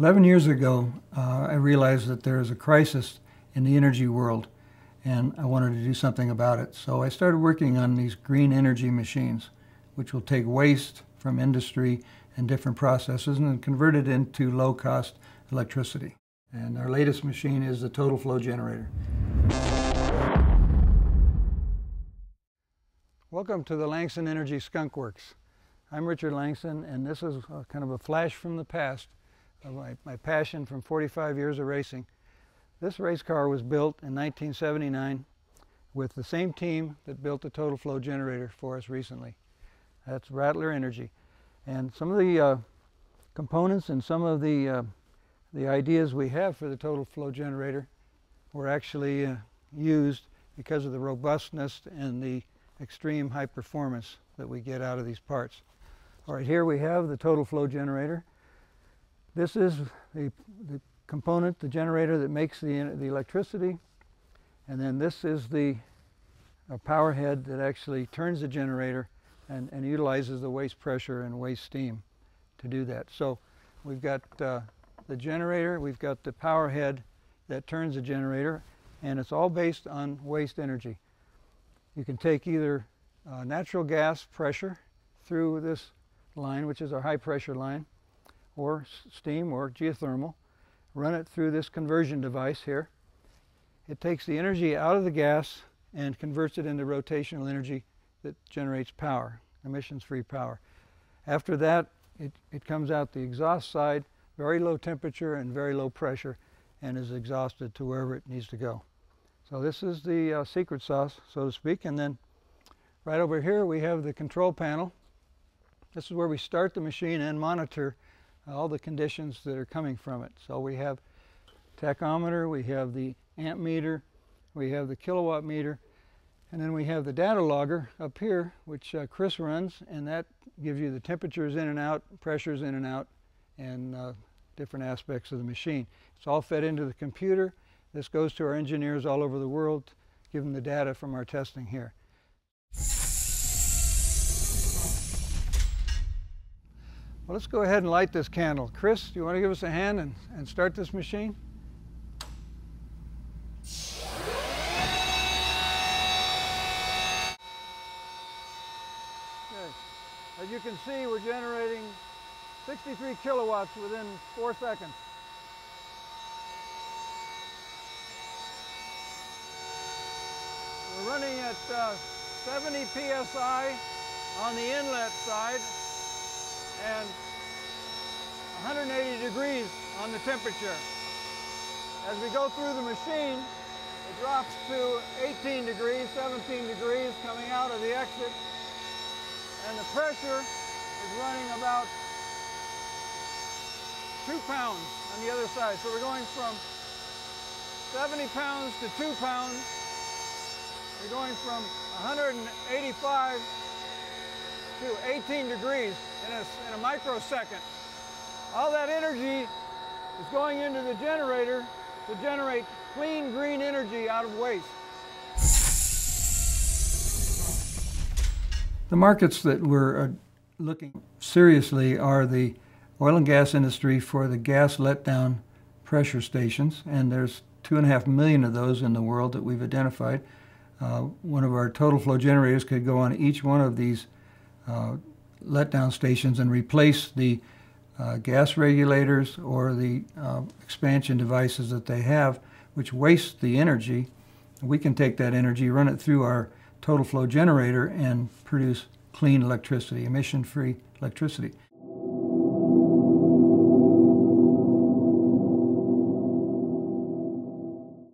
11 years ago, I realized that there is a crisis in the energy world, and I wanted to do something about it. So I started working on these green energy machines, which will take waste from industry and different processes and convert it into low-cost electricity. And our latest machine is the Total Flow Generator. Welcome to the Langson Energy Skunk Works. I'm Richard Langson, and this is kind of a flash from the past of my passion from 45 years of racing. This race car was built in 1979 with the same team that built the Total Flow Generator for us recently. That's Rattler Energy. And some of the components and some of the ideas we have for the Total Flow Generator were actually used because of the robustness and the extreme high performance that we get out of these parts. All right, here we have the Total Flow Generator. This is the component, the generator that makes the electricity, and then this is the power head that actually turns the generator and utilizes the waste pressure and waste steam to do that. So we've got the generator, we've got the power head that turns the generator, and it's all based on waste energy. You can take either natural gas pressure through this line, which is our high pressure line, or steam or geothermal, run it through this conversion device here. It takes the energy out of the gas and converts it into rotational energy that generates power, emissions-free power. After that, it comes out the exhaust side, very low temperature and very low pressure, and is exhausted to wherever it needs to go. So this is the secret sauce, so to speak. And then right over here we have the control panel. This is where we start the machine and monitor all the conditions that are coming from it. So we have tachometer, we have the amp meter, we have the kilowatt meter, and then we have the data logger up here, which Chris runs, and that gives you the temperatures in and out, pressures in and out, and different aspects of the machine. It's all fed into the computer. This goes to our engineers all over the world, give them the data from our testing here. Well, let's go ahead and light this candle. Chris, do you want to give us a hand and start this machine? Okay. As you can see, we're generating 63 kilowatts within 4 seconds. We're running at 70 psi on the inlet side, and 180 degrees on the temperature. As we go through the machine, it drops to 18 degrees, 17 degrees coming out of the exit, and the pressure is running about 2 pounds on the other side. So we're going from 70 pounds to 2 pounds. We're going from 185 to 18 degrees in a microsecond. All that energy is going into the generator to generate clean, green energy out of waste. The markets that we're looking seriously are the oil and gas industry for the gas letdown pressure stations, and there's 2.5 million of those in the world that we've identified. One of our Total Flow Generators could go on each one of these letdown stations and replace the gas regulators or the expansion devices that they have, which waste the energy. We can take that energy, run it through our Total Flow Generator, and produce clean electricity, emission-free electricity.